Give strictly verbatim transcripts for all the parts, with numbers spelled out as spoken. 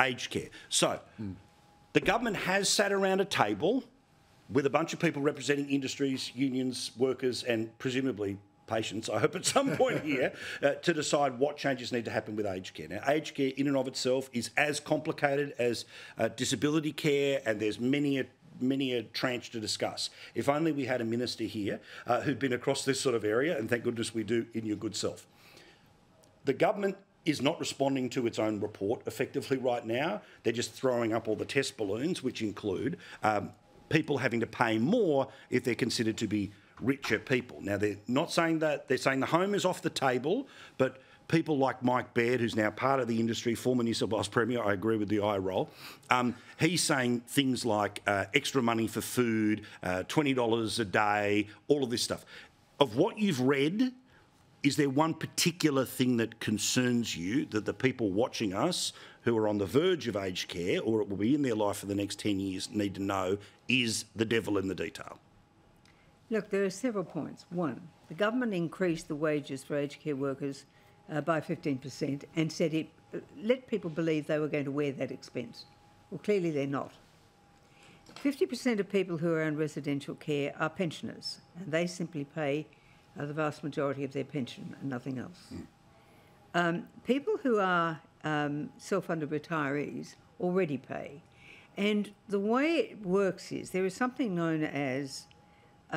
aged care. So mm. the government has sat around a table with a bunch of people representing industries, unions, workers and presumably patients, I hope at some point here, uh, to decide what changes need to happen with aged care. Now, aged care in and of itself is as complicated as uh, disability care, and there's many a many a tranche to discuss. If only we had a minister here uh, who'd been across this sort of area, and thank goodness we do in your good self. The government is not responding to its own report effectively right now. They're just throwing up all the test balloons, which include um, people having to pay more if they're considered to be richer people. Now, they're not saying that. They're saying the home is off the table, but people like Mike Baird, who's now part of the industry, former New South Wales Premier, I agree with the eye roll, um, he's saying things like uh, extra money for food, uh, twenty dollars a day, all of this stuff. Of what you've read, is there one particular thing that concerns you, that the people watching us who are on the verge of aged care, or it will be in their life for the next ten years, need to know is the devil in the detail? Look, there are several points. One, the government increased the wages for aged care workers uh, by fifteen percent and said it uh, let people believe they were going to wear that expense. Well, clearly they're not. fifty percent of people who are in residential care are pensioners, and they simply pay Uh, the vast majority of their pension and nothing else. Mm. Um, people who are um, self-funded retirees already pay. And the way it works is there is something known as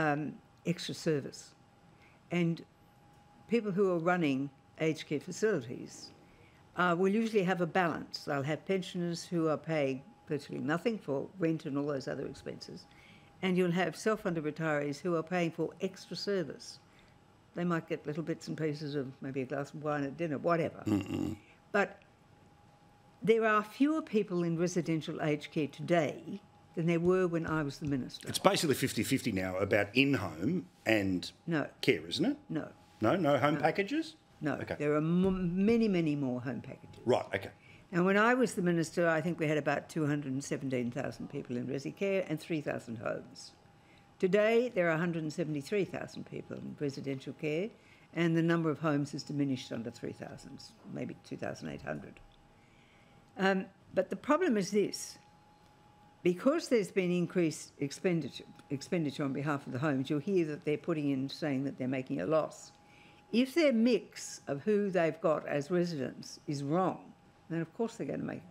um, extra service. And people who are running aged care facilities uh, will usually have a balance. They'll have pensioners who are paying virtually nothing for rent and all those other expenses. And you'll have self-funded retirees who are paying for extra service. They might get little bits and pieces of maybe a glass of wine at dinner, whatever. Mm-mm. But there are fewer people in residential aged care today than there were when I was the minister. It's basically fifty fifty now about in-home and no. care, isn't it? No. No? No home no. packages? No. Okay. There are m many, many more home packages. Right, OK. And when I was the minister, I think we had about two hundred and seventeen thousand people in resi care and three thousand homes. Today, there are one hundred and seventy-three thousand people in residential care, and the number of homes has diminished under three thousand, maybe two thousand eight hundred. Um, but the problem is this. Because there's been increased expenditure, expenditure on behalf of the homes, you'll hear that they're putting in saying that they're making a loss. If their mix of who they've got as residents is wrong, then of course they're going to make,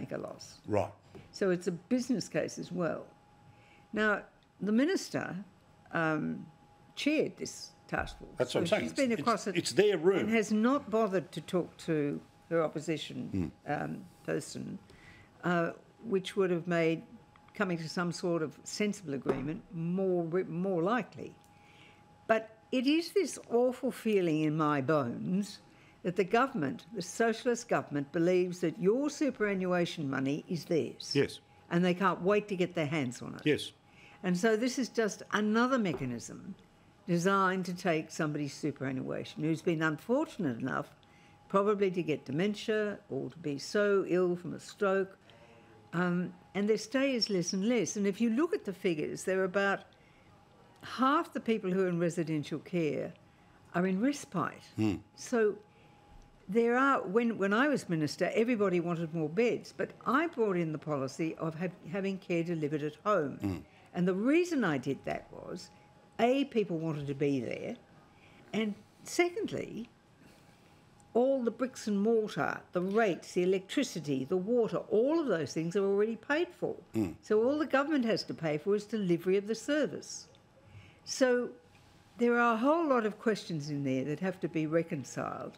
make a loss. Right. So it's a business case as well. Now, the minister um, chaired this task force. That's what I'm saying. She's been across it. It's their room. And has not bothered to talk to her opposition mm. um, person, uh, which would have made coming to some sort of sensible agreement more more likely. But it is this awful feeling in my bones that the government, the socialist government, believes that your superannuation money is theirs. Yes. And they can't wait to get their hands on it. Yes. And so this is just another mechanism designed to take somebody's superannuation who's been unfortunate enough probably to get dementia or to be so ill from a stroke, um, and their stay is less and less. And if you look at the figures, there are about half the people who are in residential care are in respite. Mm. So there are, when, when I was minister, everybody wanted more beds, but I brought in the policy of ha having care delivered at home. Mm. And the reason I did that was, A, people wanted to be there, and secondly, all the bricks and mortar, the rates, the electricity, the water, all of those things are already paid for. Mm. So all the government has to pay for is delivery of the service. So there are a whole lot of questions in there that have to be reconciled,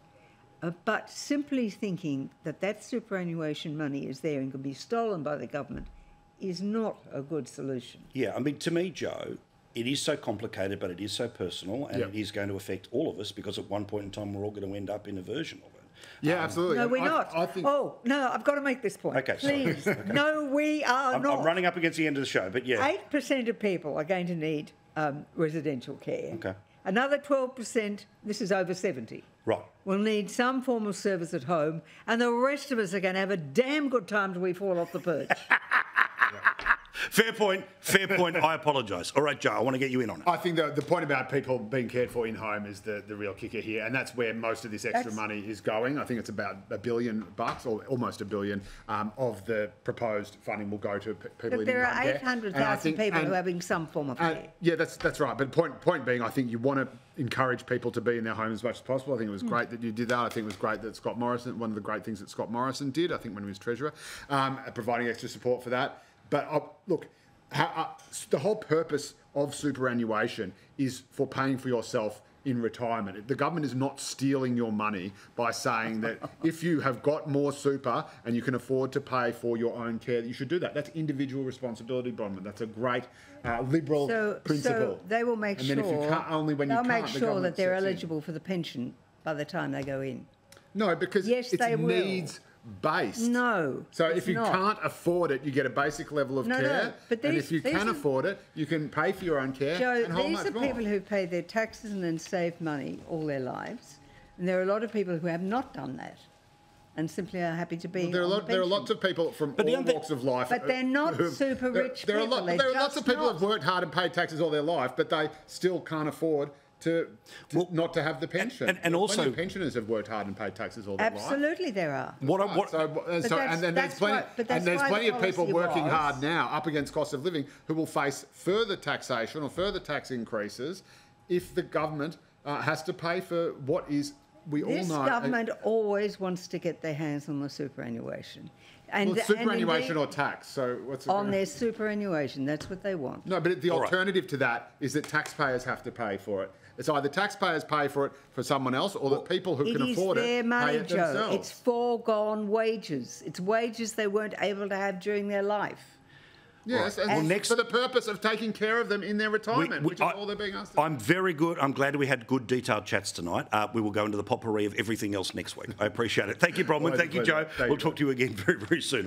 uh, but simply thinking that that superannuation money is there and can be stolen by the government is not a good solution. Yeah, I mean, to me, Joe, it is so complicated, but it is so personal, and yep. it is going to affect all of us, because at one point in time, we're all going to end up in a version of it. Yeah, um, absolutely. No, we're I, not. I think... Oh, no, I've got to make this point. Okay, please. Sorry. Okay. No, we are I'm, not. I'm running up against the end of the show, but yeah. eight percent of people are going to need um, residential care. Okay. Another twelve percent, this is over seventy. Right. We'll need some form of service at home, and the rest of us are going to have a damn good time till we fall off the perch. Fair point. Fair point. I apologise. All right, Joe, I want to get you in on it. I think the, the point about people being cared for in home is the, the real kicker here, and that's where most of this extra that's... money is going. I think it's about a billion bucks, or almost a billion, um, of the proposed funding will go to p people in home care. But there are eight hundred thousand people and, who are having some form of care. Uh, yeah, that's that's right. But point point being, I think you want to encourage people to be in their home as much as possible. I think it was great that you did that. I think it was great that Scott Morrison, one of the great things that Scott Morrison did, I think when he was Treasurer, um, providing extra support for that. But uh, look, how, uh, the whole purpose of superannuation is for paying for yourself in retirement. The government is not stealing your money by saying that if you have got more super and you can afford to pay for your own care, that you should do that. That's individual responsibility, Bronwyn. That's a great uh, liberal so, principle. So they will make and sure. Then if you can't, only when you can't, make sure the that they're eligible in. for the pension by the time they go in. No, because yes, it's they needs. Will. Based. No. So if you not. can't afford it, you get a basic level of no, care. No, but these, and if you can are, afford it, you can pay for your own care. Joe, and these are people more. who pay their taxes and then save money all their lives. And there are a lot of people who have not done that and simply are happy to be well, there are lot, the There are lots of people from but all walks of life. But they're not super rich there, there people. Are lot, there are lots of people not. who have worked hard and paid taxes all their life, but they still can't afford to, to well, not to have the pension, and, and, and also pensioners have worked hard and paid taxes all their life. Absolutely, there are. What? Right. what so, uh, so, and then there's plenty, what, and there's plenty the of people working was. hard now, up against cost of living, who will face further taxation or further tax increases if the government uh, has to pay for what is we this all know. This government uh, always wants to get their hands on the superannuation. And well, superannuation and or tax. So what's on their superannuation? That's what they want. No, but the all alternative right. to that is that taxpayers have to pay for it. It's either taxpayers pay for it for someone else, or well, the people who can afford it pay it themselves. It is their money, Joe. It's foregone wages. It's wages they weren't able to have during their life. Yes, right. and well, next, for the purpose of taking care of them in their retirement, we, we, which is I, all they're being asked to I'm do. very good. I'm glad we had good, detailed chats tonight. Uh, we will go into the potpourri of everything else next week. I appreciate it. Thank you, Bronwyn. Thank you, Joe. Thank we'll you, talk to you again very, very soon.